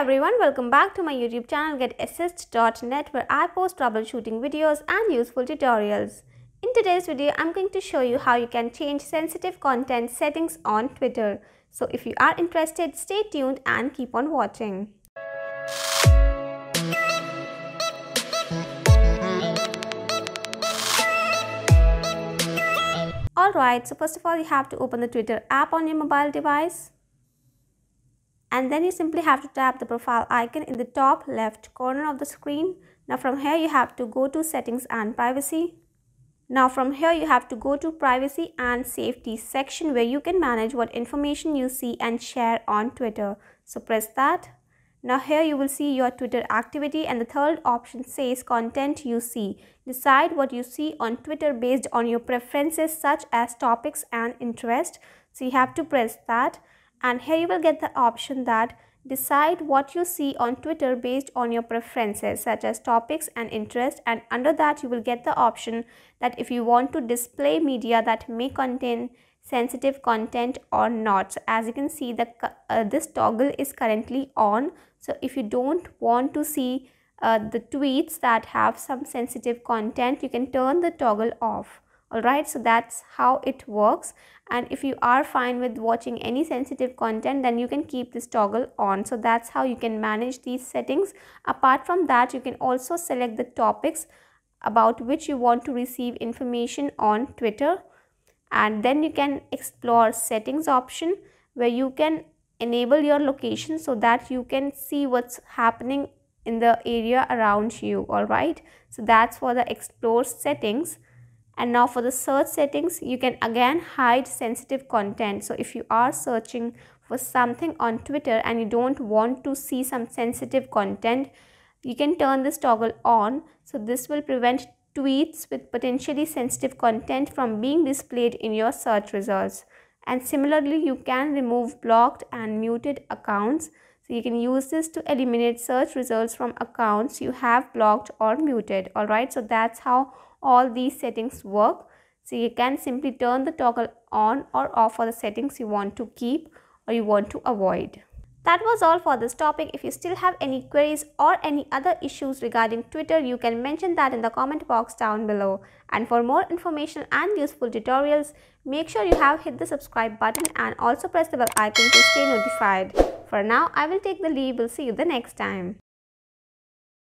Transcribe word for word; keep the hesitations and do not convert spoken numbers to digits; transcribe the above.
everyone, welcome back to my YouTube channel get assist dot net, where I post troubleshooting videos and useful tutorials. In today's video, I'm going to show you how you can change sensitive content settings on Twitter. So if you are interested, stay tuned and keep on watching. Alright, so first of all, you have to open the Twitter app on your mobile device. And then you simply have to tap the profile icon in the top left corner of the screen. Now from here you have to go to settings and privacy. Now from here you have to go to privacy and safety section, where you can manage what information you see and share on Twitter. So press that. Now here you will see your Twitter activity, and the third option says content you see. Decide what you see on Twitter based on your preferences, such as topics and interest. So you have to press that. And here you will get the option that decide what you see on Twitter based on your preferences, such as topics and interest. And under that you will get the option that if you want to display media that may contain sensitive content or not. So as you can see, the uh, this toggle is currently on. So if you don't want to see uh, the tweets that have some sensitive content, you can turn the toggle off. Alright, so that's how it works. And if you are fine with watching any sensitive content, then you can keep this toggle on. So that's how you can manage these settings. Apart from that, you can also select the topics about which you want to receive information on Twitter. And then you can explore settings option, where you can enable your location so that you can see what's happening in the area around you. Alright, so that's for the explore settings. And now for the search settings, you can again hide sensitive content. So if you are searching for something on Twitter and you don't want to see some sensitive content, you can turn this toggle on. So this will prevent tweets with potentially sensitive content from being displayed in your search results. And similarly, you can remove blocked and muted accounts. So you can use this to eliminate search results from accounts you have blocked or muted. Alright, so that's how all these settings work. So you can simply turn the toggle on or off for the settings you want to keep or you want to avoid. That was all for this topic. If you still have any queries or any other issues regarding Twitter, you can mention that in the comment box down below. And for more information and useful tutorials, make sure you have hit the subscribe button and also press the bell icon to stay notified. For now, I will take the leave. We'll see you the next time.